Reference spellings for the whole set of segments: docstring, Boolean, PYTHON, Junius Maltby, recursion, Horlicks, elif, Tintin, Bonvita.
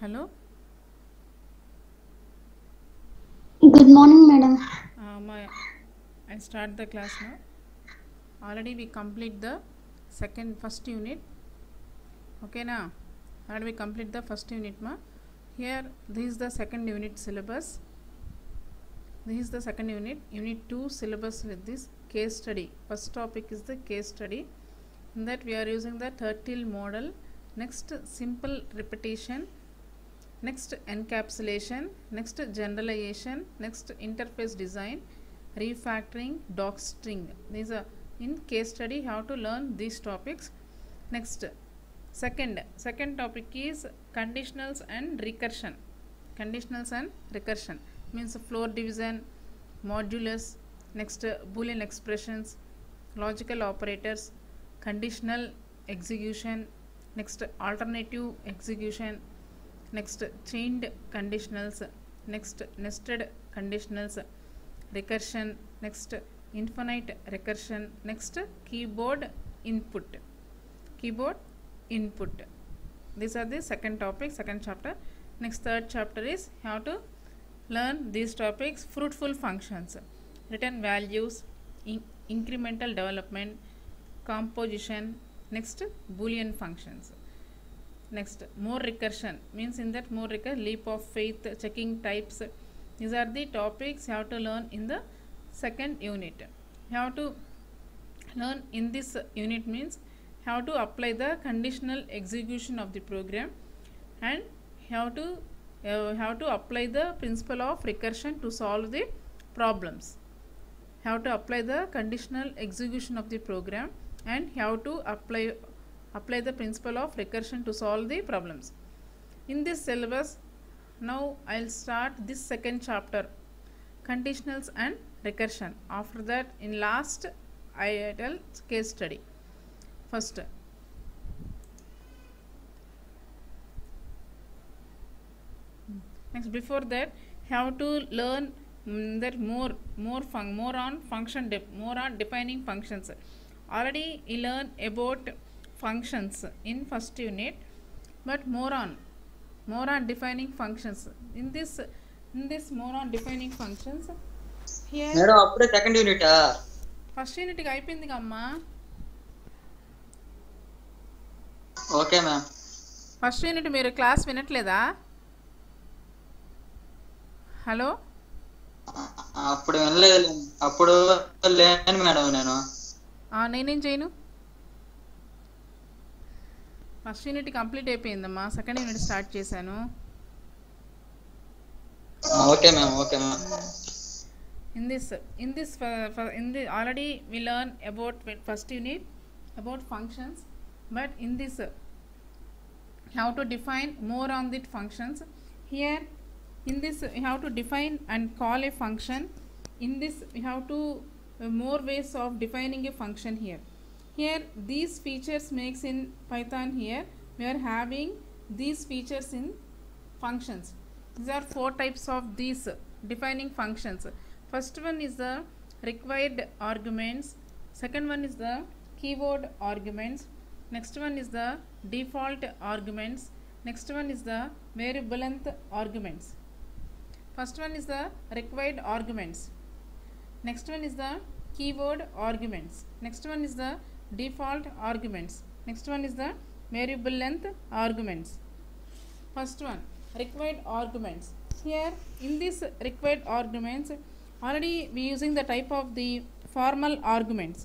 Hello. Good morning, madam. I start the class now. Already we complete the first unit. Okay, now already we complete the first unit, ma. Here this is the second unit syllabus. This is the second unit, unit 2 syllabus with this case study. First topic is the case study. In that we are using the Turtle model. Next simple repetition. Next encapsulation. Next generalization. Next interface design. Refactoring, docstring. These are in case study how to learn these topics. Next second topic is conditionals and recursion. Conditionals and recursion means floor division, modulus, next Boolean expressions, logical operators, conditional execution, next alternative execution, next chained conditionals, next nested conditionals, recursion, next infinite recursion, next keyboard input. Keyboard input. These are the second topic, second chapter. Next third chapter is how to learn these topics: fruitful functions, return values, incremental development, composition, next Boolean functions. Next more recursion means in that more recursion, leap of faith, checking types. These are the topics you have to learn in the second unit. You have to learn in this unit means how to apply the conditional execution of the program and how to apply the principle of recursion to solve the problems. How to apply the conditional execution of the program and how to apply the principle of recursion to solve the problems. In this syllabus, now I'll start this second chapter, conditionals and recursion. After that, in last I tell case study. First, next before that, how to learn that more on defining functions. Already we learn about functions in first unit, but more on defining functions in this more on defining functions here. Madam, after second unit first unit ki ayipindi amma. Okay ma'am, first unit mere class vinatleda. Hello, appudu vinaledu, appudu len madam nenu nenu em cheyanu. First unit complete అయిపోయిందమ్మా, second unit start చేశాను. Okay ma'am, okay ma'am. In the already we learn about first unit about functions, but in this how to define more on that functions. Here in this you have to define and call a function. In this you have to more ways of defining a function. Here these features makes in Python. Here we are having these features in functions. These are four types of these defining functions. First one is the required arguments. Second one is the keyword arguments. Next one is the default arguments. Next one is the variable length arguments. First one is the required arguments. Next one is the keyword arguments. Next one is the default arguments. Next one is the variable length arguments. First one, required arguments. Here in this required arguments, already we using the type of the formal arguments.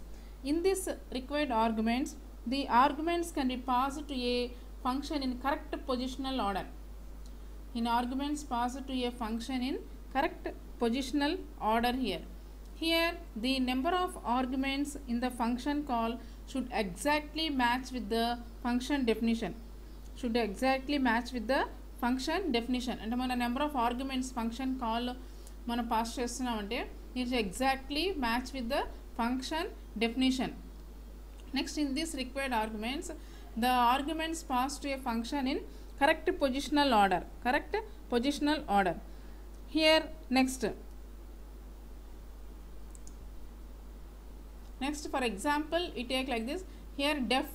In this required arguments, the arguments can be passed to a function in correct positional order. In arguments passed to a function in correct positional order here. Here the number of arguments in the function call should exactly match with the function definition. Should exactly match with the function definition. And mana number of arguments function call mana pass chestunam ante it should exactly match with the function definition. Next in this required arguments, the arguments passed to a function in correct positional order. Correct positional order. Here next for example we take like this. Here def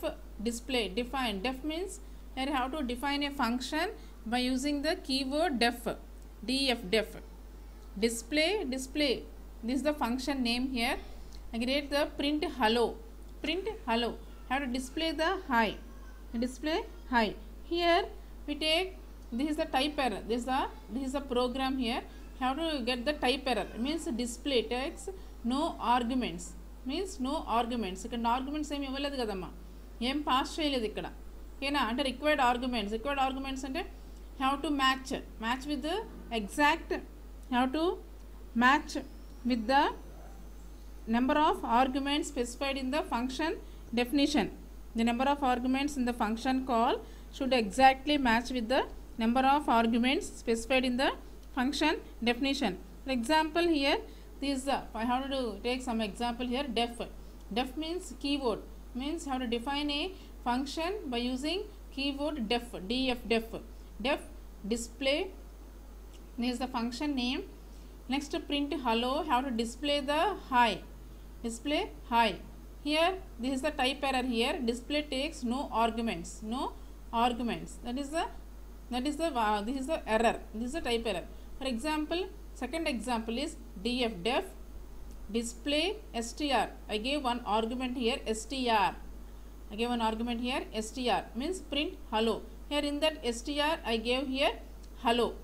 display define. Def means and how to define a function by using the keyword def, def. Display, this is the function name here. I create the print hello. How to display the hi, here we take, this is the type error, this is a program here. How to get the type error? It means display takes no arguments, means no arguments. Ikkada arguments em ivvaladu kada amma, em pass cheyaledu ikkada, okay na. Ante required arguments, ante how to match with the exact, how to match with the number of arguments specified in the function definition. The number of arguments in the function call should exactly match with the number of arguments specified in the function definition. For example here, this is I have to take some example here. Def means keyword, means how to define a function by using keyword def, def. Display, this is the function name. Next, print hello, how to display the hi, here this is the type error here. Display takes no arguments, this is the error, this is the type error. For example, second example is def display str. I gave one argument here, str means print hello. Here in that str I gave here hello,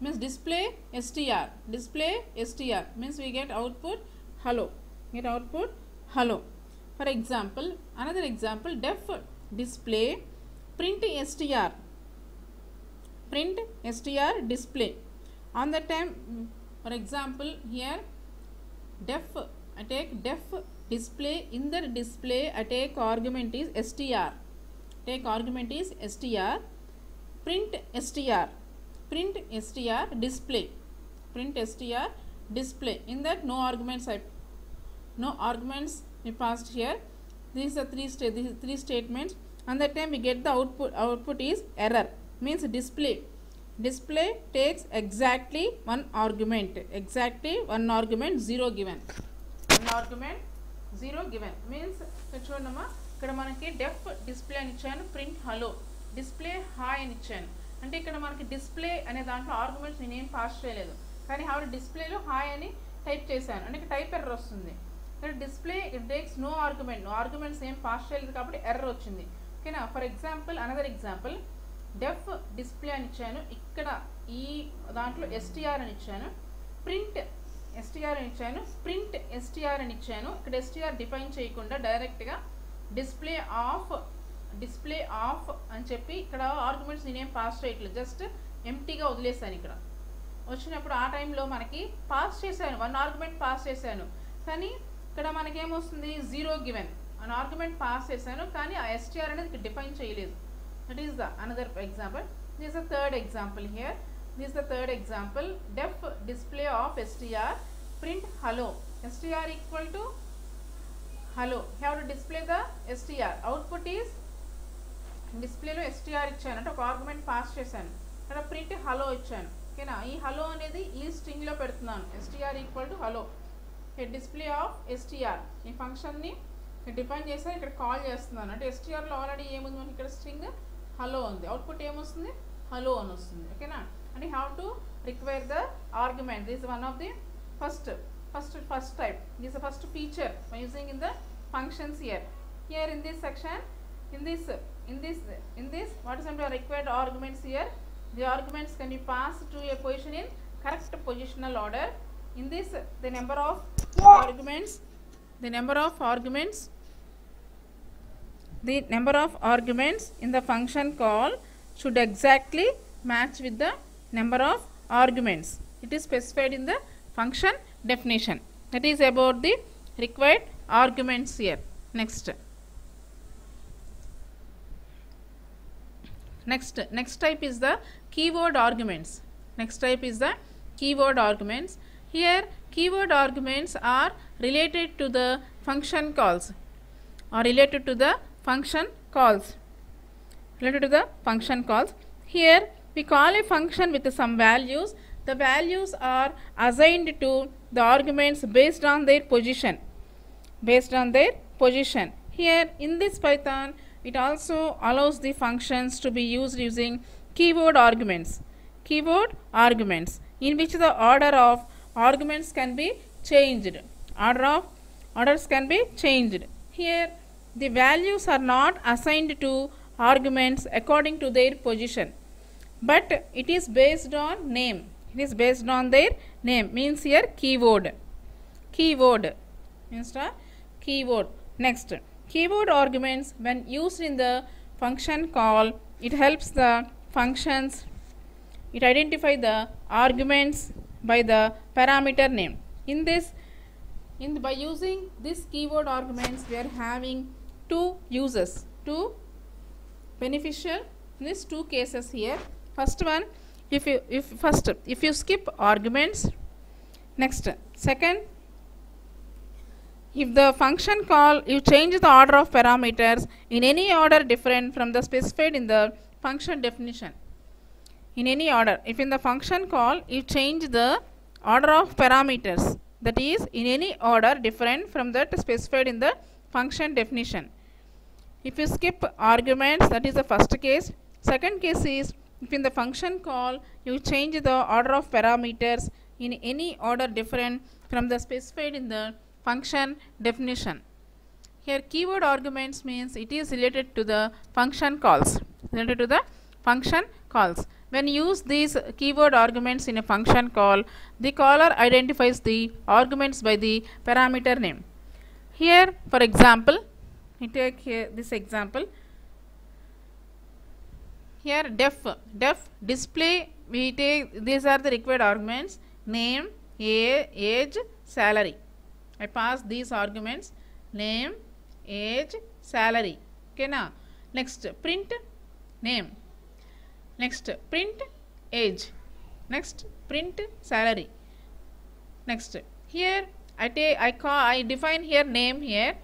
means display str, means we get output hello, For example, another example, def display print str, display. On the time, for example here def, I take def display, in the display I take argument is str, print str, display, in that no arguments, we passed here. These are three statements. And that time we get the output, is error, means display takes exactly one argument, zero given, means chudamma ikkada manaki def display ani ichanu, print hello, display hi ani ichanu. అంటే ఇక్కడ మనకి display అనే దాంట్లో arguments నేనేం pass చేయలేదు, కానీ how డిస్ప్లేలో hi అని టైప్ చేశాను అంటే టైప్ ఎర్రర్ వస్తుంది. ఇక్కడ display it takes no argument, arguments ఏం పాస్ చేయలేదు కాబట్టి ఎర్రర్ వచ్చింది, ఓకేనా. For example another example def display అని ఇచ్చాను, ఇక్కడ ఈ దాంట్లో ఎస్టీఆర్ అని ఇచ్చాను, ప్రింట్ ఎస్టీఆర్ అని ఇచ్చాను, ఇక్కడ ఎస్టీఆర్ డిఫైన్ చేయకుండా డైరెక్ట్గా డిస్ప్లే ఆఫ్, అని చెప్పి ఇక్కడ ఆర్గ్యుమెంట్స్ నేనేం పాస్ చేయట్లేదు, జస్ట్ ఎంటీగా వదిలేసాను. ఇక్కడ వచ్చినప్పుడు ఆ టైంలో మనకి పాస్ చేశాను, వన్ ఆర్గ్యుమెంట్ పాస్ చేశాను, కానీ ఇక్కడ మనకేమొస్తుంది zero given. One argument pass చేశాను కానీ ఆ ఎస్టీఆర్ అనేది ఇక్కడ డిఫైన్ చేయలేదు. That is the another example. This is the third example here. Def display of STR print hello, STR equal to hello. Have to display the STR, output is డిస్ప్లేలో STR ఇచ్చాను అంటే ఒక argument pass చేశాను, ఇక్కడ print hello ఇచ్చాను, ఓకేనా. ఈ hello అనేది ఈ స్ట్రింగ్లో పెడుతున్నాను, STR equal to hello. Display of STR ఈ ఫంక్షన్ని డిఫైన్ చేశాను, ఇక్కడ కాల్ చేస్తున్నాను అంటే ఎస్టీఆర్లో ఆల్రెడీ ఏముంది మనకి, ఇక్కడ స్ట్రింగ్ హలో ఉంది, అవుట్పుట్ ఏమొస్తుంది హలో అని వస్తుంది, ఓకేనా. అంటే how to require the argument, this one of the first type, this first feature by using in the functions here. In this section, in this what is the required arguments here? The arguments can be passed to a position in correct positional order. In this the number of arguments, in the function call should exactly match with the number of arguments it is specified in the function definition. That is about the required arguments here. Next type is the keyword arguments. Here keyword arguments are related to the function calls, here we call a function with some values. The values are assigned to the arguments based on their position. Here in this Python It also allows the functions to be used using keyword arguments in which the order of arguments can be changed. Orders can be changed. Here the values are not assigned to arguments according to their position, but it is based on name. It is based on their name, means here keyword means the keyword. Next, keyword arguments when used in the function call, it helps the functions, it identify the arguments by the parameter name. In this, by using this keyword arguments, we are having two uses, two beneficial in these two cases here. First one, if you skip arguments. Next, second, if the function call you change the order of parameters in any order different from the specified in the function definition. In any order, if in the function call you change the order of parameters, that is in any order different from that specified in the function definition. If you skip arguments, that is the first case. Second case is if in the function call you change the order of parameters in any order different from the specified in the function definition. Here keyword arguments means it is related to the function calls. When used these keyword arguments in a function call, the caller identifies the arguments by the parameter name. Here, for example, we take here this example. Here def display, we take, these are the required arguments: name, age, salary. I pass these arguments: name, age, salary. Okay, now next print name. Next print age. Next print salary. Next here I define here name. Here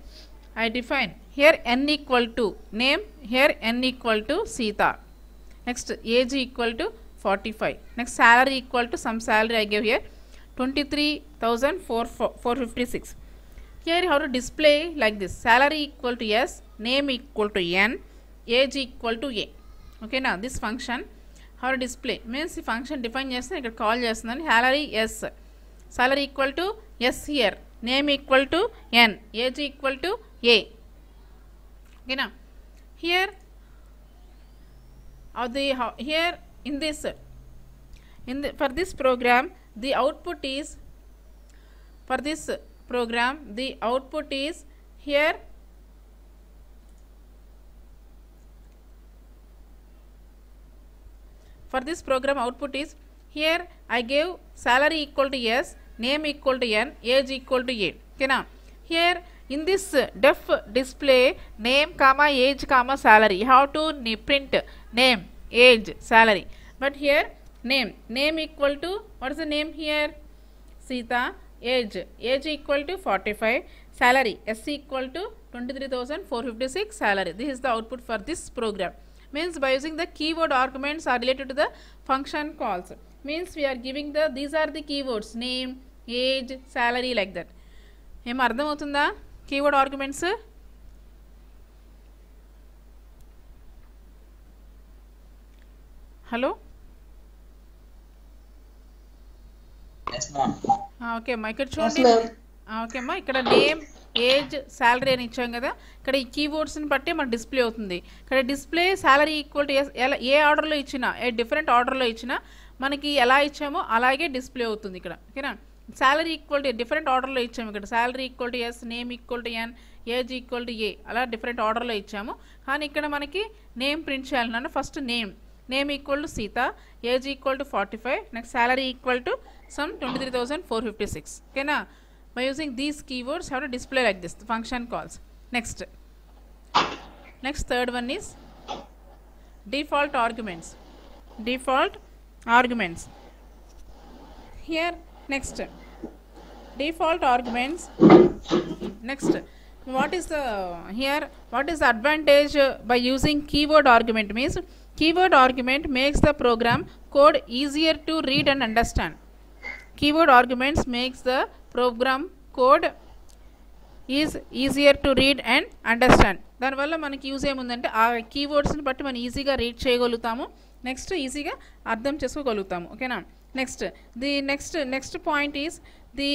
I define here n equal to name. Here n equal to Sita. Next age equal to 45. Next salary equal to some salary I give here 23,456. Here how to display like this: salary equal to S, name equal to N, age equal to A. Okay, now this function how to display means the function define yes, I could call yes, then salary yes, salary equal to yes here, name equal to N, age equal to A. Okay, now here for this program the output is here. For this program output is here I gave salary equal to S, name equal to N, age equal to A. Okay, now here in this def display name comma age comma salary, how to print name, age, salary. But here name equal to, what is the name here? Sita. Age equal to 45. Salary S equal to 23,456 salary. This is the output for this program. Means by using the keyword arguments are related to the function calls. Means we are giving the, these are the keywords: name, age, salary, like that. Em ardham avutunda keyword arguments. Hello? Yes ma'am. Okay ma, ikkada chudandi. Okay ma, ikkada name, age, salary అని ఇచ్చాం కదా, ఇక్కడ ఈ కీవర్డ్స్ని బట్టి మనకు display అవుతుంది. ఇక్కడ display salary equal to ఏ ఆర్డర్లో ఇచ్చినా, ఏ డిఫరెంట్ ఆర్డర్లో ఇచ్చినా మనకి ఎలా ఇచ్చామో అలాగే డిస్ప్లే అవుతుంది ఇక్కడ. ఓకేనా, సాలరీ ఈక్వల్ టు డిఫరెంట్ ఆర్డర్లో ఇచ్చాము. ఇక్కడ salary equal to S, name equal to N, age equal to A, అలా డిఫరెంట్ ఆర్డర్లో ఇచ్చాము. కానీ ఇక్కడ మనకి నేమ్ ప్రింట్ చేయాలన్నాను. First name equal to Sita, age equal to 45, next salary equal to sum 23,456. ఓకేనా, by using these keywords how to display like this the function calls. Next third one is default arguments. Here next what is the advantage by using keyword argument? Means keyword argument makes the program code easier to read and understand. Keyword arguments makes the program code is easier to read and understand. దాని వల్ల మనకి use ఏముందంటే ఆ keywords ని బట్టి మనం ఈజీగా read చేయగలుగుతాము, నెక్స్ట్ ఈజీగా అర్థం చేసుకోగలుగుతాము. ఓకేనా. Next the next point is the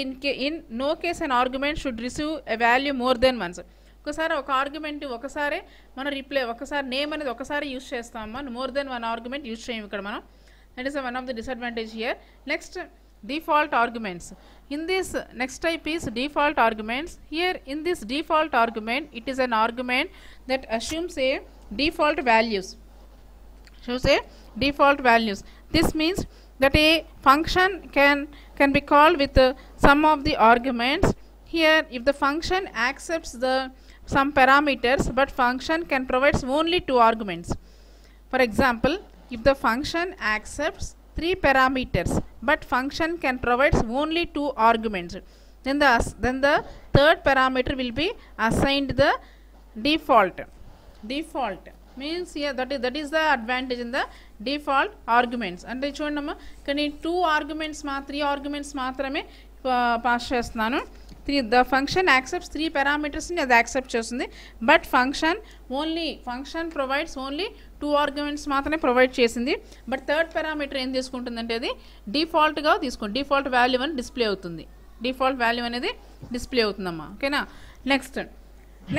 in no case an argument should receive a value more than once. ఒకసారి ఒక ఆర్గ్యుమెంట్ ఒకసారి మనం రిప్లై ఒకసారి నేమ్ అనేది ఒకసారి యూజ్ చేస్తాం మనం, more than one argument use చేయం ఇక్కడ మనం. That is one of the disadvantage here. Next default arguments. In this next type is default arguments. Here in this default argument, it is an argument that assumes a default values. Shows a default values. This means that a function can be called with some of the arguments. Here if the function accepts the some parameters, but function can provides only 2 arguments. For example, if the function accepts 3 parameters but function can provides only 2 arguments, then the third parameter will be assigned the default means here. Yeah, that is the advantage in the default arguments. Ante chudamma kani 2 arguments ma 3 arguments maatrame pass chestunnanu. The function accepts 3 parameters ni ad accept chestundi, but function provides only 2 arguments మాత్రమే provide చేసింది. But third parameter ఏం తీసుకుంటుందంటే అది డిఫాల్ట్గా తీసుకుంటుంది, default value అని display అవుతుంది, default value అనేది డిస్ప్లే అవుతుందమ్మా. ఓకేనా.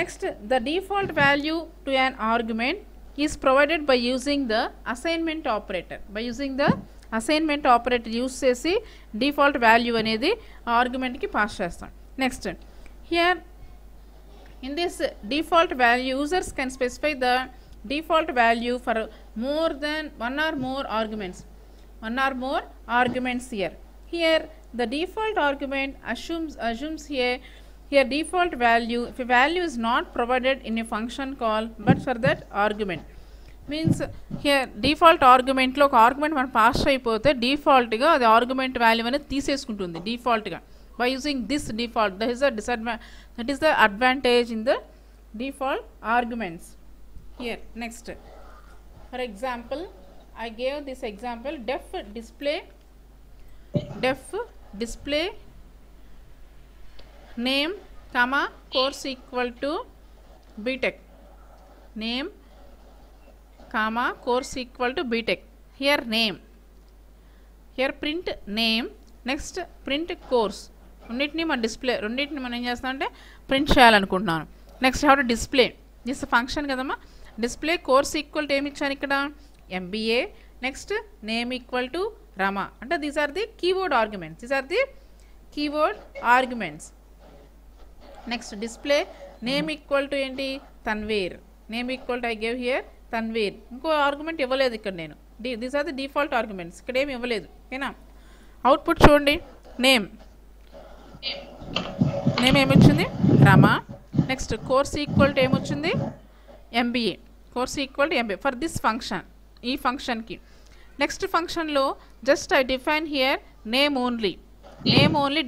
Next the default value to an argument is provided by using the assignment operator. Use చేసి డిఫాల్ట్ వాల్యూ అనేది ఆర్గ్యుమెంట్కి పాస్ చేస్తాం. Next here in this default value users can specify the default value for more than one or more arguments here the default argument assumes here default value if a value is not provided in a function call but for that argument means here default argument lo oka argument man pass ayipothe default ga adi argument value ane teeseskuntundi default ga by using this default. That is a disadvantage, that is the advantage in the default arguments here. Next, for example, I gave this example def display name comma course equal to btech, name comma course equal to btech. Here name, here print name, next print course. Runditni man display, runditni man em chestunante print cheyalannukuntunnanu. Next how to display this function kadamma. Display course equal to ఏమి ఇచ్చాను ఇక్కడ MBA, next name equal to Rama. అంటే these are the keyword arguments. Next display name equal to ఏంటి Tanveer, name equal to I gave here Tanveer. ఇంకో argument ఇవ్వలేదు ఇక్కడ నేను, these are the default arguments, ఇక్కడ ఏమి ఇవ్వలేదు. ఓకేనా. అవుట్పుట్ చూడండి నేమ్ ఏమొచ్చింది Rama, next course equal to ఏమొచ్చింది MBA, course equal to MBA for this function, e function ki. Next function lo just I define here name only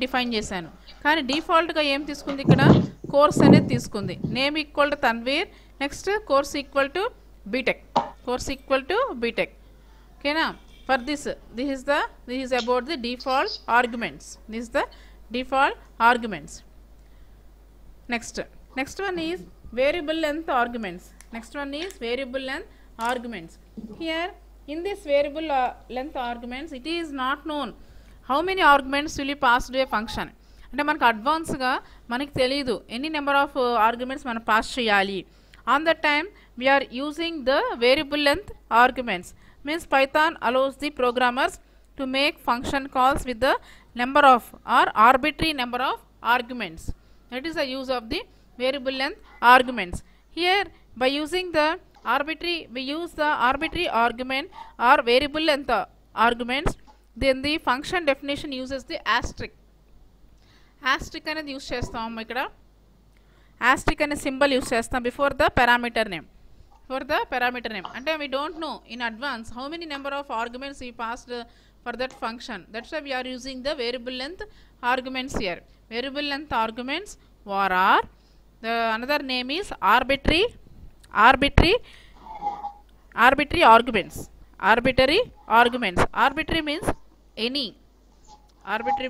define chesanu, kaani default ga em teeskundi ikkada course ane teeskundi. Name equal to Tanveer, next course equal to btech, okay na. For this is about the default arguments. Next one is variable length arguments. Here in this variable length arguments, it is not known how many arguments will be passed to a function. అంటే మనకు అడ్వాన్స్గా మనకు తెలియదు ఎన్ని number of arguments మనం pass చేయాలి. On the time we are using the variable length arguments means Python allows the programmers to make function calls with the number of or arbitrary number of arguments. That is the use of the variable length arguments. Here by using the arbitrary, we use the arbitrary argument or variable length arguments, then the function definition uses the asterisk అనేది use చేస్తాం. ఇక్కడ asterisk అనే symbol use చేస్తాం before the parameter name. అంటే we don't know in advance how many number of arguments we passed for that function. That's why we are using the variable length arguments here. Variable length arguments var are the another name is arbitrary arguments. Arbitrary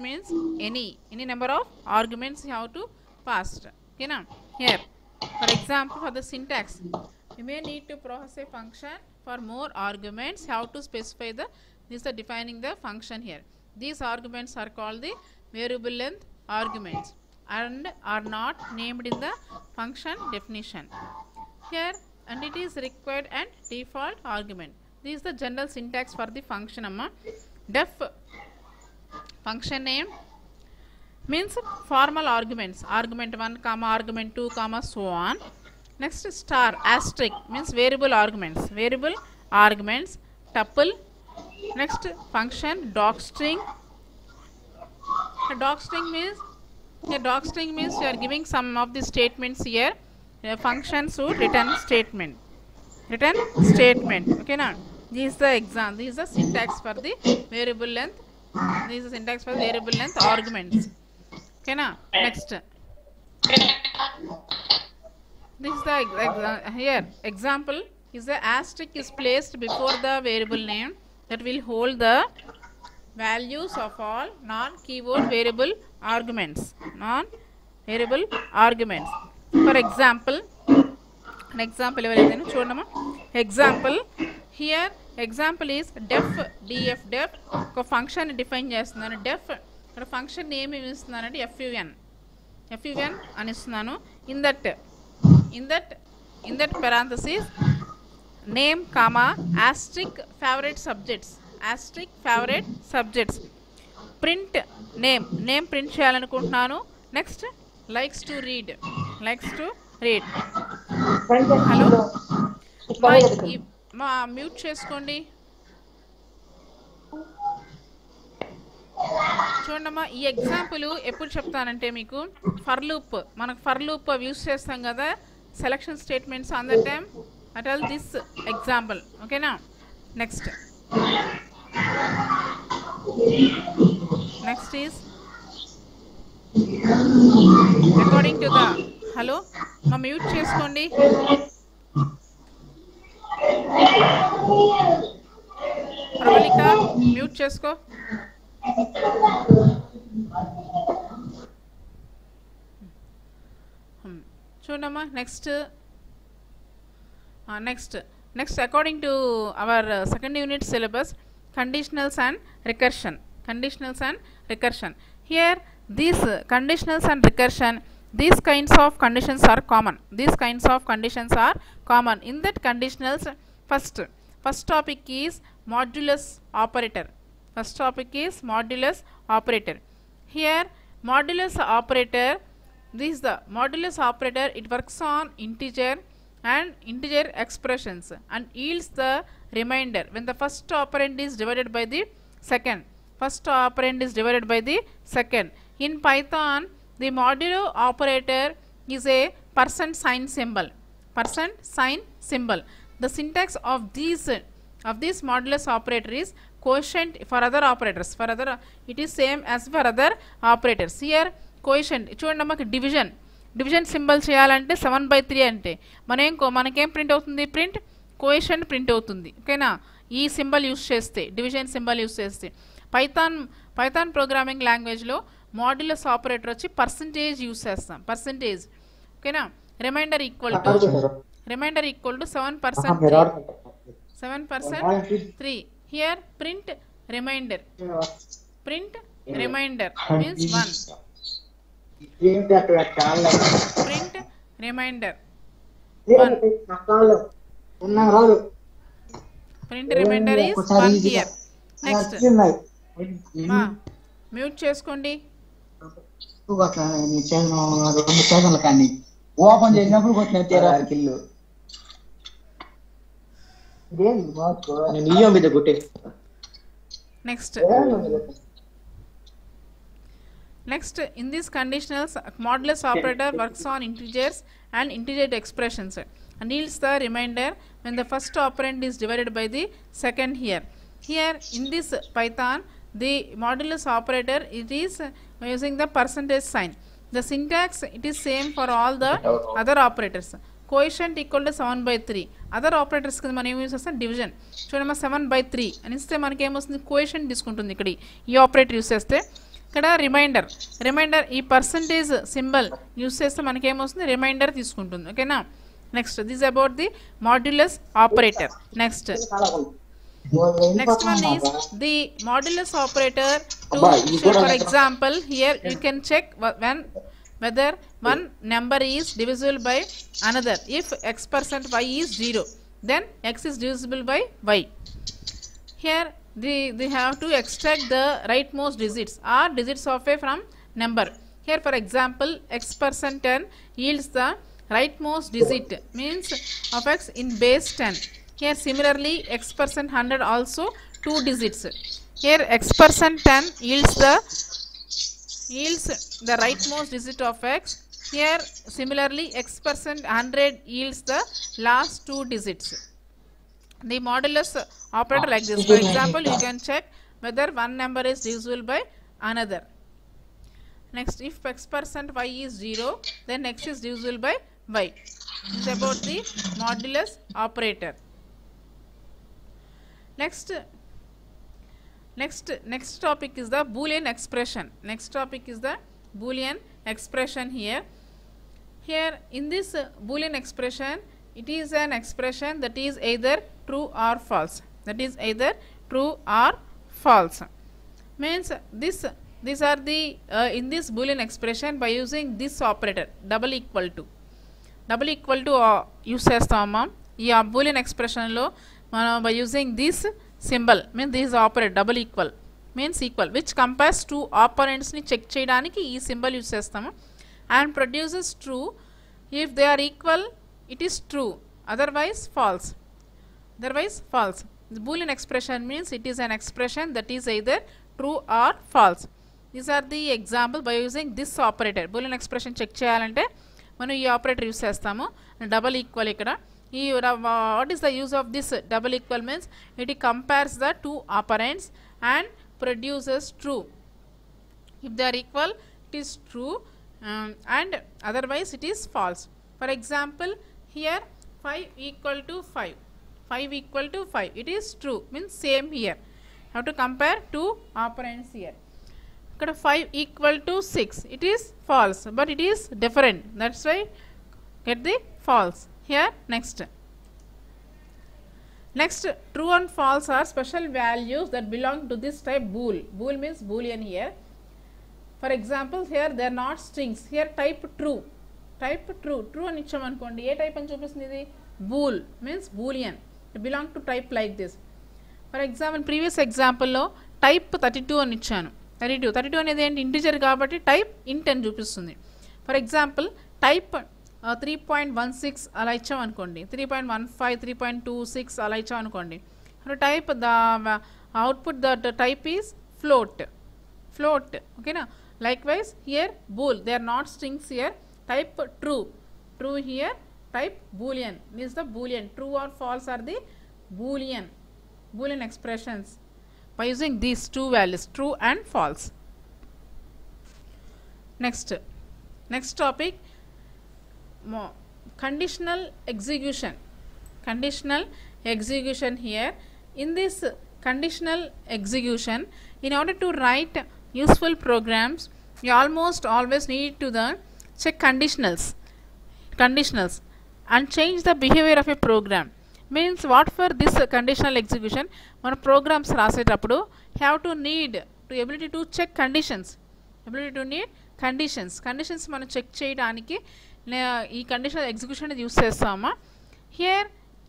means any number of arguments you have to pass. Okay, now here for example for the syntax you may need to process a function for more arguments. How to specify the this is defining the function here. These arguments are called the variable length arguments and are not named in the function definition here, and it is required and default argument. This is the general syntax for the function amma. Def function name means formal arguments, argument 1 comma argument 2 comma so on. Next star asterisk means variable arguments, variable arguments tuple. Next function docstring. A docstring means you are giving some of the statements here. A function should return statement, return statement. Okay, now this is the exam, this is the syntax for the variable length, this is the syntax for the variable length arguments. Okay, now next this is the here example is the asterisk is placed before the variable name that will hold the values of all non-keyword variable arguments, non-variable arguments. For example, an example here example is def def function defined as def function name is fun anistunanu. In that parenthesis name comma asterisk favorite subjects, asterisk favorite subjects, print name, name print cheyalanukuntunnanu. Next likes to read, likes to read. Hello ma mute cheskondi చూడమ్మా. ఈ example ఎప్పుడు చెప్తానంటే మీకు for loop, మనకు for loop use చేస్తాం కదా selection statements on the time at all this example. ఓకేనా next is according to the hello మా మ్యూట్ చేసుకోండి. ప్రవళిక మ్యూట్ చేసుకో. చూడమ్మా next next according to our second unit syllabus conditionals and recursion, conditionals and recursion. Here these conditionals and recursion, these kinds of conditions are common, these kinds of conditions are common. In that conditionals first topic is modulus operator, first topic is modulus operator. Here modulus operator, this is the modulus operator, it works on integer and integer expressions and yields the remainder when the first operand is divided by the second, first operand is divided by the second. In Python, the modulo operator is a % sign symbol, % sign symbol. The syntax of this modulus operator is quotient for other operators, for other it is same as for other operators. Here quotient చూడండి మనకి division symbol చేయాలంటే 7/3 అంటే మనకేం print అవుతుంది, print coefficient print అవుతుంది. ఓకేనా ఈ symbol use చేస్తే డివిజన్ సింబల్ యూస్ చేస్తే పైథాన్ ప్రోగ్రామింగ్ లాంగ్వేజ్లో మోడ్యులస్ ఆపరేటర్ వచ్చి పర్సంటేజ్ యూస్ చేస్తాం, పర్సంటేజ్. ఓకేనా remainder equal to 7% 3. Here print remainder means 1, print remainder 1, print remainder is 1 here. Next mute చేసుకోండి. ఓపెన్ చేసినప్పుడు next in this conditionals modulus operator works on integers and integer expressions and yields the remainder when the first operand is divided by the second. Here in this Python, the modulus operator, it is using the %sign. The syntax, it is same for all the other operators. Quotient equal to 7/3. Other operators కింద మనం ఏం use చేస్తాం, division. చూడండి మనం 7/3 అనిస్తే మనకి ఏమొస్తుంది, coefficient తీసుకుంటుంది. ఇక్కడ ఈ ఆపరేటర్ యూస్ చేస్తే Kada reminder. Reminder e percentage symbol use cheste manaki em ostundi reminder teeskuntundi. Okay na. Next, this is about the modulus operator. Next one is the modulus operator. To say, for example, here you can check when whether one number is divisible by another. If x percent y is 0, then x is divisible by y. Here they have to extract the rightmost digits or digits of a from number. Here, for example, x percent 10 yields the rightmost digit means of x in base 10. Here similarly x percent 100 also 2 digits. Here x percent 10 yields the rightmost digit of x. Here similarly x percent 100 yields the last 2 digits. The modulus operator like this. For example, you can check whether one number is divisible by another. Next, if x percent y is 0, then x is divisible by y. It's about the modulus operator. Next topic is the Boolean expression. Here in this Boolean expression, it is an expression that is either true or false. Means these are the in this Boolean expression by using this operator double equal to use chestamma ee Boolean expression lo by using this symbol means this operator double equal means equal which compares two operands ni check cheyadaniki ee symbol use chestam and produces true. If they are equal, it is true, otherwise false. The Boolean expression means it is an expression that is either true or false. These are the example by using this operator. Boolean expression check cheyalante manu ee operator use chestamu double equal ikkada ee what is the use of this double equal means it compares the two operands and produces true. If they are equal, it is true and otherwise it is false. For example, here 5 equal to 5, it is true means same. Here have to compare two operands. Here 5 equal to 6, it is false, but it is different, that's why get the false. Here next true and false are special values that belong to this type bool means boolean. Here for example, here they are not strings. Here type true ani icham anukondi e type ani chupistundi idi bool means boolean, it belong to type like this. For example, previous example lo type 32 ani ichanu. 32 అనేది ఏంటి integer కాబట్టి type ఇంట్ అని చూపిస్తుంది. For example type 3.16 అలా ఇచ్చామనుకోండి, 3.15 3.26 అలా ఇచ్చామనుకోండి. Type the output the type is float ఓకేనా. Likewise here bool they are not strings. Here type true here type boolean means the boolean. True or false are the boolean expressions by using these two values, true and false. Next topic, conditional execution. Here in this conditional execution, in order to write useful programs, you almost always need to check conditionals and change the behavior of a program. Means what for this conditional execution మన programs రాసేటప్పుడు ability to check conditions. మనం check చేయడానికి ఈ conditional execution అనేది use చేస్తామా. Here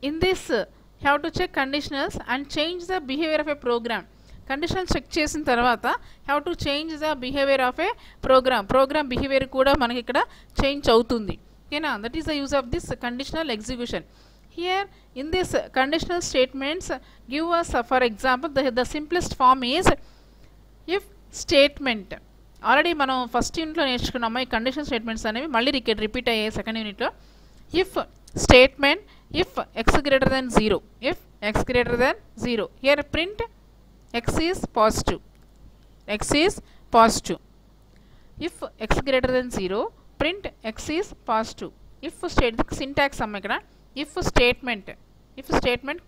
in this have to check conditionals and change the behaviour of a program. Conditional check చేసిన తర్వాత have to change the behaviour of a program behaviour కూడా మనకి ఇక్కడ చేంజ్ అవుతుంది ఓకేనా. That is the use of this conditional execution. Here in this conditional statements give us for example the simplest form is if statement. Already మనం first unit లో నేర్చుకున్నాము ఈ conditional statements అనేవి, మళ్ళీ రిపీట్ అయ్యాయి సెకండ్ యూనిట్ లో. If statement, if x greater than 0, here print x is positive. If x greater than 0, print x is positive. If state syntax అమ్మ ఇక్కడ if statement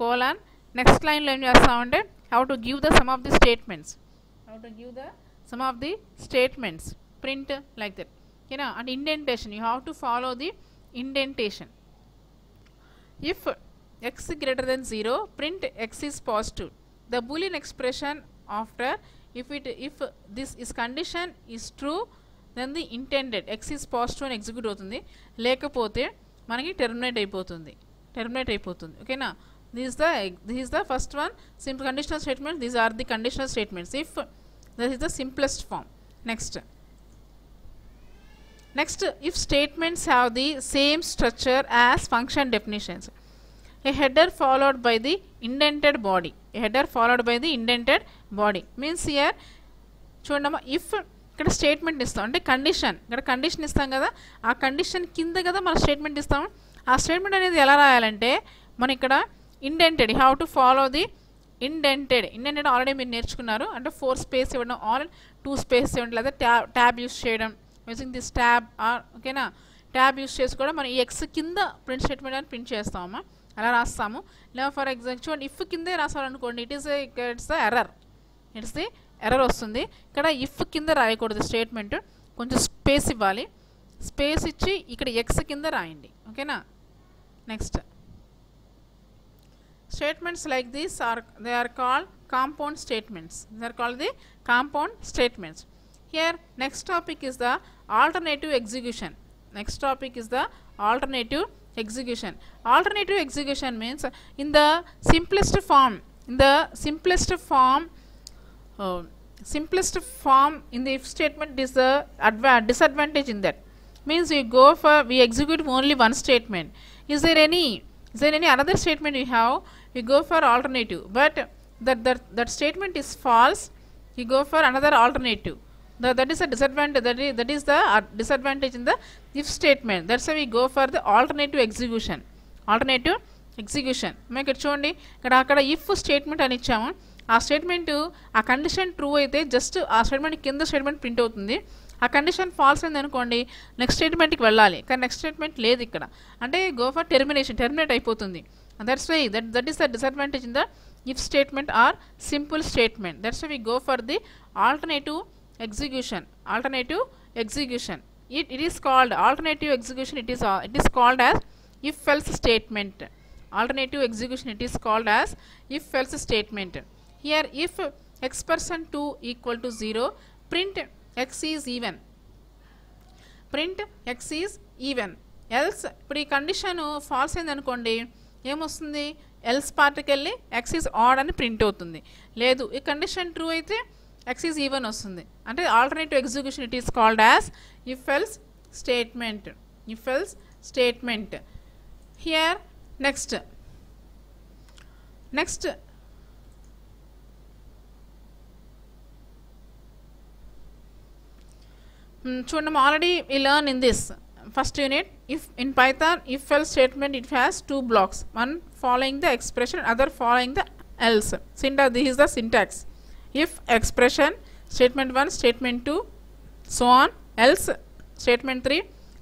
colon, next line లో ఏం చేస్తామంటే how to give the sum of the statements, print like that, you know. And indentation, you have to follow the indentation. If x greater than 0, print x is positive. The Boolean expression after, if this is condition is true, then the intended x is positive and execute avutundi, lekapothe manaki terminate aipotundi. Okay na, this is the first one, simple conditional statement. These are the conditional statements. If this is the simplest form. Next, if statements have the same structure as function definitions, a header followed by the indented body. Means here chudamma, if ikkada statement istam ante condition, ikkada condition istam kada, aa condition kinda kada mana statement istam. Aa statement anedi ela raayalante mana ikkada indented, how to follow the indented already meer nerchukunnaru. Ante 4 space ivadam, all 2 space ivadam, ledha tab use cheyadam, using this tab or okay na, tab use chesi kuda mana x kinda print statement ani print chestamma, ala rastamu. Now for example, if kinde rasaru anukondi, it's the error, వస్తుంది. ఇక్కడ if కింద రాయకూడదు, statement కొంచెం space ఇవ్వాలి. Space ఇచ్చి ఇక్కడ X కింద రాయండి, ఓకేనా. Next, statements like this are they are called compound statements. Here next topic is the alternative execution. Alternative execution means in the simplest form, in the if statement is the disadvantage in that. Means we execute only one statement. Is there any another statement you have, you go for alternative, but that statement is false, you go for another alternative. That is a disadvantage, that is the disadvantage in the if statement. That's why we go for the alternative execution. Make it చూడండి, ఇక్కడ if statement అని ఇచ్చాము. ఆ statement, ఆ condition true అయితే just ఆ statement కింద statement print అవుతుంది. ఆ కండిషన్ ఫాల్స్ అయింది అనుకోండి, నెక్స్ట్ స్టేట్మెంట్కి వెళ్ళాలి, కానీ నెక్స్ట్ స్టేట్మెంట్ లేదు ఇక్కడ. అంటే గో ఫర్ టెర్మినేట్ అయిపోతుంది. That's why that is the disadvantage in the if statement or simple statement. That's why we go for the alternative execution. It is called alternative execution. It is called as if else statement. Here, if x person 2 equal to 0, print x is even. Else, ఇప్పుడు ఈ condition false అయింది అనుకోండి, ఏమొస్తుంది, else పార్ట్కి వెళ్ళి x is odd అని print అవుతుంది. లేదు, ఈ కండిషన్ ట్రూ అయితే x is even వస్తుంది. అంటే alternative execution, it is called as if else statement. Here next చూడండి, already we learn in this first unit. If in Python, if else statement, it has two blocks, one following the expression, other following the else. This is the syntax: if expression, statement 1, statement 2, so on, else statement 3,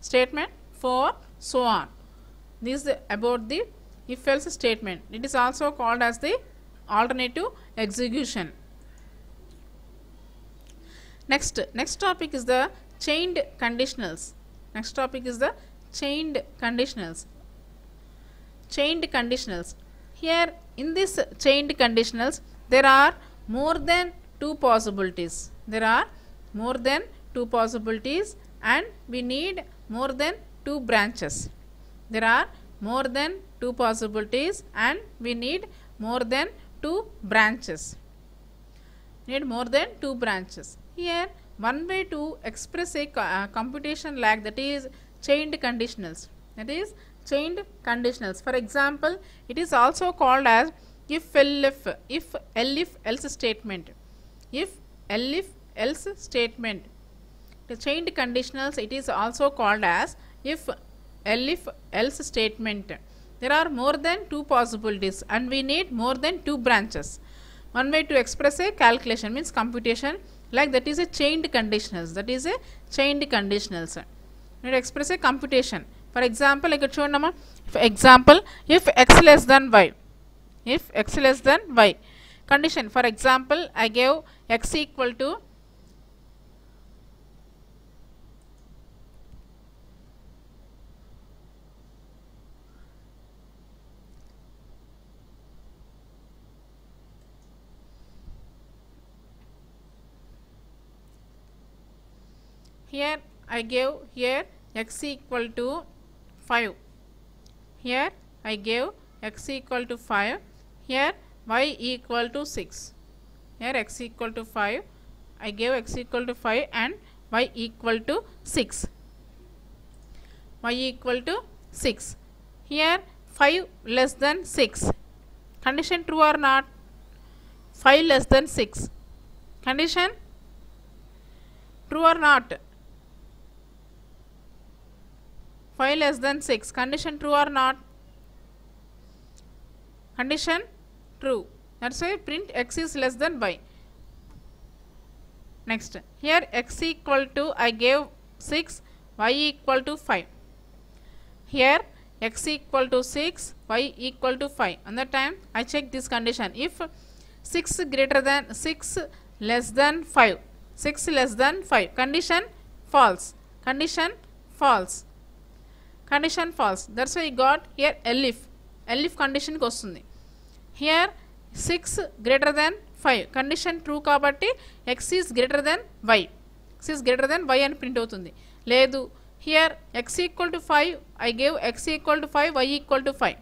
statement 4, so on. This is about the if else statement. It is also called as the alternative execution. Next topic is the chained conditionals. Here in this chained conditionals, there are more than two possibilities. And we need more than two branches. Here, one way to express a computation like that is chained conditionals. For example, it is also called as if else statement. The chained conditionals, it is also called as if else statement. There are more than two possibilities and we need more than two branches. One way to express a calculation means computation like that is a chained conditionals. We express a computation. For example, I could show nama, for example, if x less than y, condition. For example, I gave x equal to 5. Here I gave x equal to 5. Here y equal to 6. Here x equal to 5. I gave x equal to 5 and y equal to 6. Y equal to 6. Here 5 less than 6. Condition true or not? 5 less than 6. Condition true or not? 5 less than 6. Condition true or not? Condition true. That's why print x is less than y. Next, here x equal to I gave 6, y equal to 5. Here x equal to 6, y equal to 5. On the time I check this condition. If 6 less than 5, condition false. Condition false. That's why you got here elif condition kostundi. Here 6 greater than 5. Condition true kabatti x is greater than y. X is greater than y and print outundi. Ledu. Here x equal to 5. I gave x equal to 5, y equal to 5.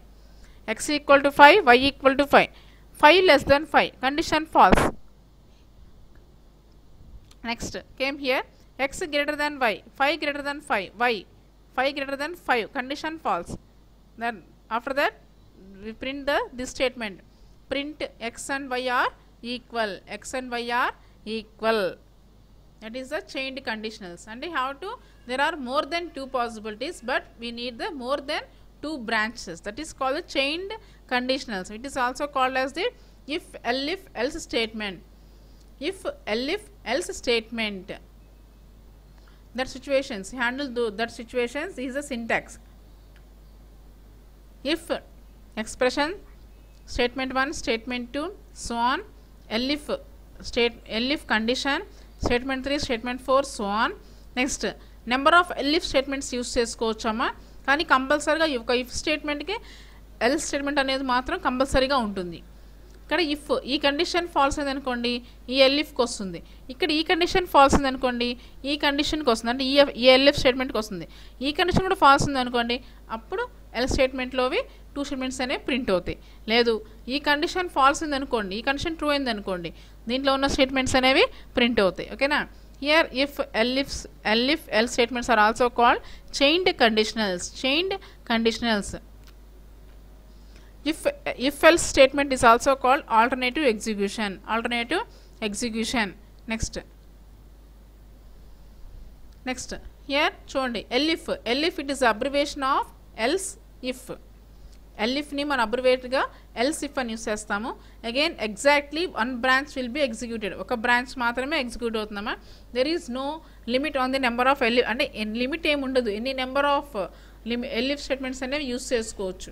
X equal to 5, y equal to 5. 5 less than 5. Condition false. Next came here x greater than y. 5 greater than 5. Y. 5 greater than 5. Condition false. Then after that we print this statement. Print x and y are equal. X and y are equal. That is the chained conditionals. And we have to, there are more than 2 possibilities, but we need the more than 2 branches. That is called the chained conditionals. It is also called as the if else statement. If else statement. That situations, handle that situations is a syntax. If expression, statement 1, statement 2, so on. Elif state, elif condition, statement 3, statement 4, so on. Next, number of elif statements use chesukochama kani compulsory ga if statement ki else statement anedi matram compulsory ga untundi. Ikkada if ee condition false and anukondi ee elif ku ostundi, ikkada ee condition false and anukondi ee condition ku ostundi, ante ee elif statement ku ostundi. Ee condition kuda false and anukondi appudu else statement lo vi 2 statements ane print avutayi. Ledu ee condition false and anukondi, ee condition true and anukondi, deentlo unna statements anevi print avutayi. Okay na. Here if else statements are also called chained conditionals. If else statement is also called alternative execution. Next, here chudandi elif. Elif it is abbreviation of else if. Elif ni man abbreviate ga else if ani use chestamu. Again exactly one branch will be executed. Oka branch maatrame execute avutundama. There is no limit on the number of elif, ante limit em undadu. Any number of elif statements anevi use chesukochu.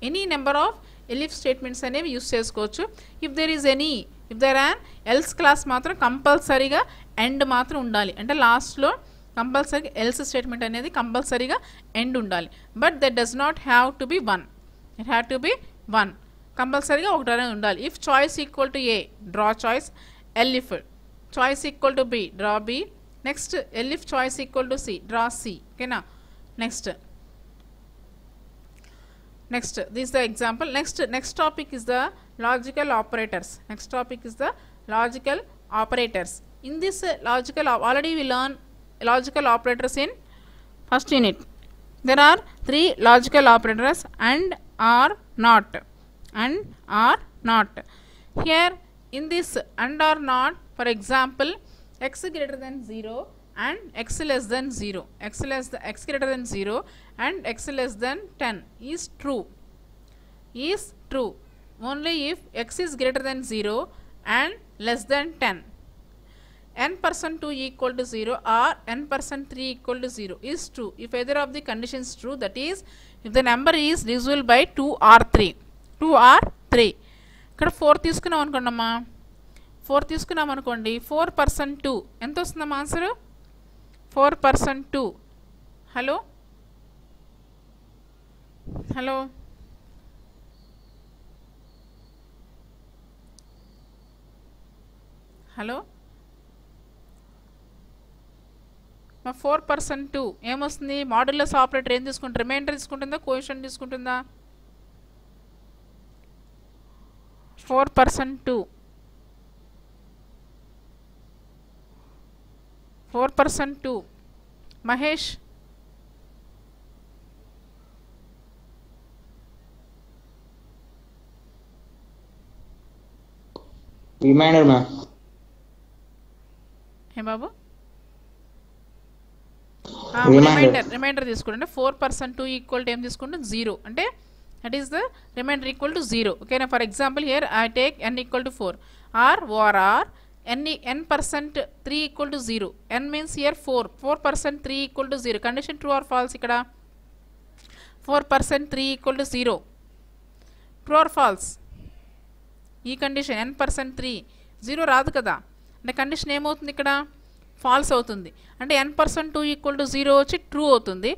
Any number of elif statements anevi use chesukochu. If there is any, if there an else class matram compulsory ga end matram undali, ante last lo compulsory else statement anedi compulsory ga end undali. But that does not have to be 1. It had to be 1. Compulsory ga okatane undali. If choice equal to A, draw choice elif. Choice equal to B, draw B. Next elif choice equal to C, draw C. Okay na. Next, this is the example. Next topic is the logical operators. In this already we learn logical operators in first unit. There are 3 logical operators: and, or, not. Here in this and or not, for example, x greater than 0 and x less than 0, x greater than 0 and x less than 10 is true. Only if x is greater than 0 and less than 10. n%2 equal to 0 or n%3 equal to 0 is true. If either of the conditions true, that is, if the number is divisible by 2 or 3. ఇక్కడ 4 తీసుకున్నాం అనుకోండమ్మా 4 తీసుకున్నాం అనుకోండి 4% 2 ఎంత వస్తుందమ్మా answer 4% 2 hello hello hello మా 4% 2 ఏమొస్తుంది modulus operator ఏం తీసుకుంటుంది రిమైండర్ తీసుకుంటుందా కోఎఫిషియంట్ తీసుకుంటుందా 4% 2 4% 2 మహేష్ రిమైండర్ మా ఏ బాబు remainder this could 4% 2 equal to m this could 0 and that is the remainder equal to 0. Okay, now for example here I take n equal to 4 or n% 3 equal to 0. N means here 4% 3 equal to 0. Condition true or false ikkada 4% 3 equal to 0. True or false? E condition n% 3 0 రాదు కదా అంటే condition ఏమవుతుంది ఇక్కడ false అవుతుంది అంటే n% 2 equal to 0 వచ్చి true అవుతుంది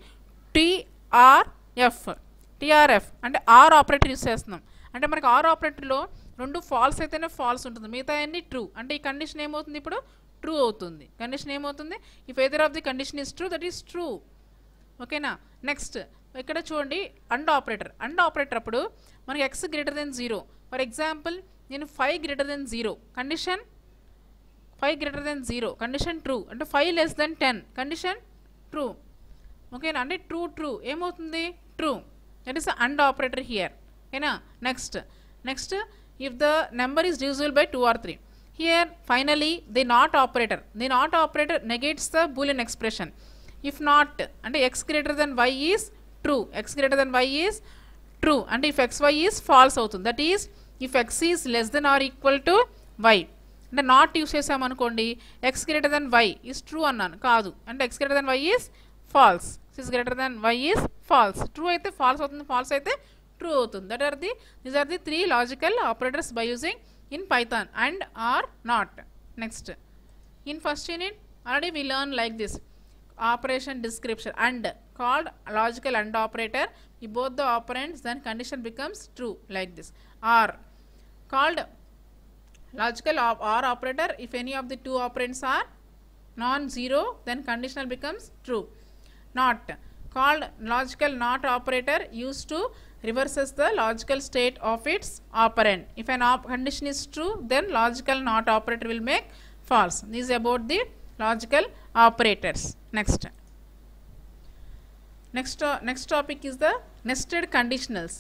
TRF అంటే r ఆపరేటర్ యూస్ చేస్తున్నాం అంటే మనకి r ఆపరేటర్ లో రెండు false అయితేనే false ఉంటుంది మిగతా అన్ని true అంటే ఈ కండిషన్ ఏమవుతుంది ఇప్పుడు true అవుతుంది కండిషన్ ఏమవుతుంది if either of the condition is true that is true ఓకేనా నెక్స్ట్ ఇక్కడ చూడండి AND ఆపరేటర్ అప్పుడు మనకి x greater than 0 for example నేను 5 greater than 0 condition 5 greater than 0 condition true and 5 less than 10 condition true okay and true ఏమవుతుంది true that is the AND operator here okay na next if the number is divisible by 2 or 3 here finally the NOT operator negates the boolean expression if not and x greater than y is true x greater than y is true and if xy is false అవుతుంది that is if x is less than or equal to y అంటే not use చేసాం అనుకోండి x greater than y is true అన్నాను కాదు అంటే x greater than y is false is greater than y is false true అయితే false అవుతుంది false అయితే true అవుతుంది that are the these are the 3 logical operators by using in Python and or not next in first unit already we learn like this operation description and called logical and operator ఈ both the operands then condition becomes true like this are called logical or operator if any of the two operands are non-zero then conditional becomes true not called logical not operator used to reverses the logical state of its operand if an condition is true then logical not operator will make false this is about the logical operators next topic is the nested conditionals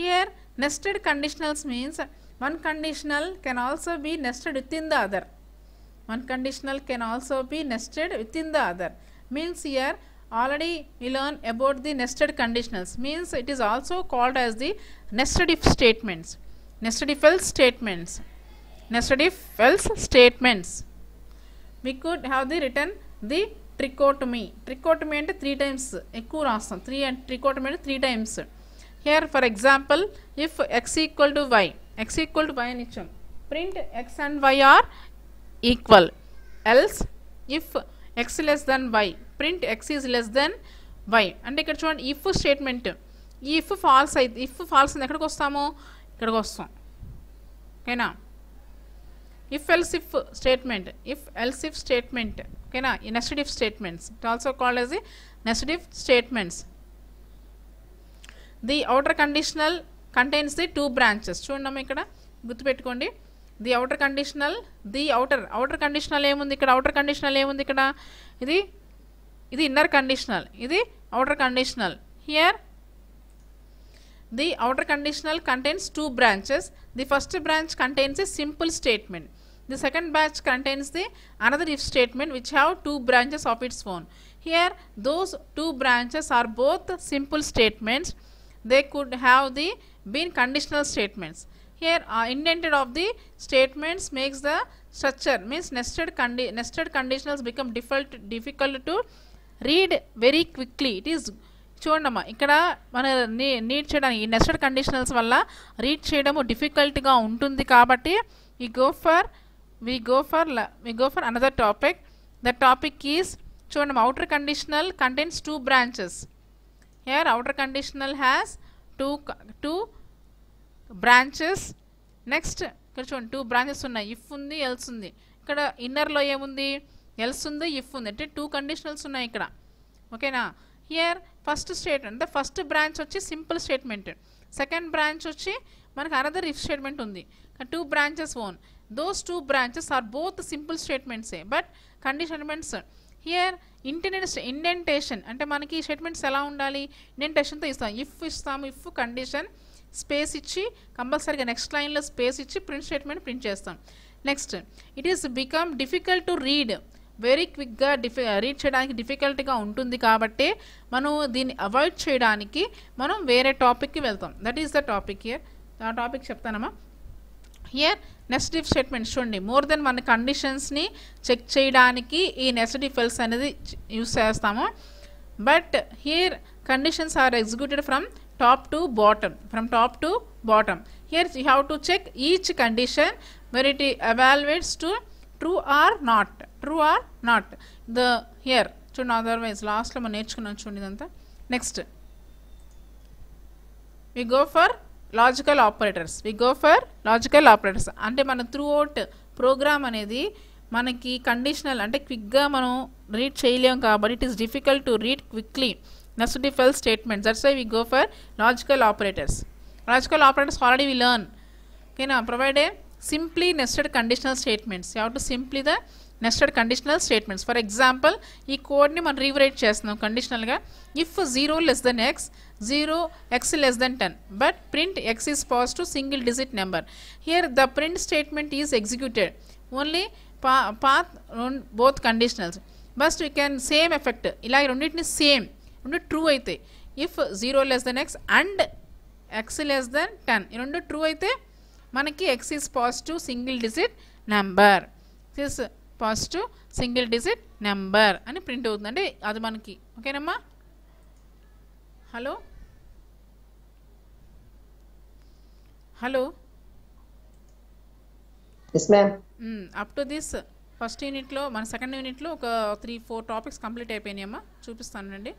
here nested conditionals means one conditional can also be nested within the other means here already we learn about the nested conditionals means it is also called as the nested if else statements we could have the written the trichotomy ante 3 times ekku rastam 3 and trichotomy ante 3 times here for example if x equal to y అని ఇచ్చాం print x and y are equal else if x less than y print x is less than y అంటే ఇక్కడ చూడండి if statement if false ఎక్కడికి వస్తామో ఇక్కడికి వస్తాం ఓకేనా if else if statement ఓకేనా ఈ nested if statements it also called as the nested if statements the outer conditional contains the two branches చూడండి ఇక్కడ గుర్తుపెట్టుకోండి the outer conditional ఏముంది ఇక్కడ ఇది ఇన్నర్ కండిషనల్ ఇది outer conditional here the outer conditional contains two branches the first branch contains a simple statement the second branch contains the another if statement which have two branches of its own here those two branches are both simple statements they could have the been conditional statements here indented of the statements makes the structure means nested conditionals become difficult to read very quickly it is చూడండమ్మా ఇక్కడ మన need చేయడానికి ఈ nested conditionals వల్ల read చేయడం difficult గా ఉంటుంది కాబట్టి we go for another topic. The topic is చూడండి outer conditional contains two branches. Here outer conditional has two branches. Next ఇక్కడ చూడండి two branches ఉన్నాయి, if ఉంది else ఉంది. ఇక్కడ inner లో ఏముంది else ఉంది, if ఉంది, అంటే two conditionals ఉన్నాయి ఇక్కడ. ఓకేనా? Here first statement, the first branch వచ్చి simple statement, second branch వచ్చి మనకు another if statement ఉంది. Two branches own, those two branches are both simple statements but conditionments. Here indentation అంటే మనకి స్టేట్మెంట్స్ ఎలా ఉండాలి, ఇండెంటేషన్తో ఇస్తాం. ఇఫ్ కండిషన్ స్పేస్ ఇచ్చి కంపల్సరీగా నెక్స్ట్ లైన్లో స్పేస్ ఇచ్చి ప్రింట్ స్టేట్మెంట్ ప్రింట్ చేస్తాం. Next it is become difficult to read, very క్విక్గా రీడ్ చేయడానికి డిఫికల్ట్గా ఉంటుంది కాబట్టి మనం దీన్ని అవాయిడ్ చేయడానికి మనం వేరే టాపిక్కి వెళ్తాం. That is the topic. Here ఆ టాపిక్ చెప్తానమ్మా. హియర్ నెస్ట్ ఇఫ్ స్టేట్మెంట్ చూడండి మోర్ దెన్ మన కండిషన్స్ని చెక్ చేయడానికి ఈ నెస్ట్ ఇఫ్ ఎల్స్ అనేది యూస్ చేస్తాము. But here conditions are executed from top to bottom. Here you have to check each condition whether it evaluates to true or not. The here చూడండి otherwise లాస్ట్లో మనం నేర్చుకున్నాం చూడండి ఇదంతా. Next we go for logical operators అంటే మన through out programme అనేది మనకి కండిషనల్ అంటే క్విక్గా మనం రీడ్ చేయలేం కాబట్టి it is difficult to read quickly nest if else statements. That's why we go for logical operators already we learn. ఓకేనా? Provide a simply nested conditional statements. You have to simply the nested conditional statements. For example ఈ కోడ్ని మనం rewrite చేస్తున్నాం కండిషనల్గా. If 0 x 0 x <10 but print x is positive single digit number. Here the print statement is executed only path on both conditionals, but we can same effect ila renditni same rendu true aithe if 0 x and x <10 rendu true aithe manaki x is positive single digit number అని print అవుతుంది. అంటే అది మనకి ఓకేనమ్మా. Hello up to this first యూనిట్లో మన second యూనిట్లో ఒక 3-4 టాపిక్స్ కంప్లీట్ అయిపోయినాయమ్మా. చూపిస్తానండి.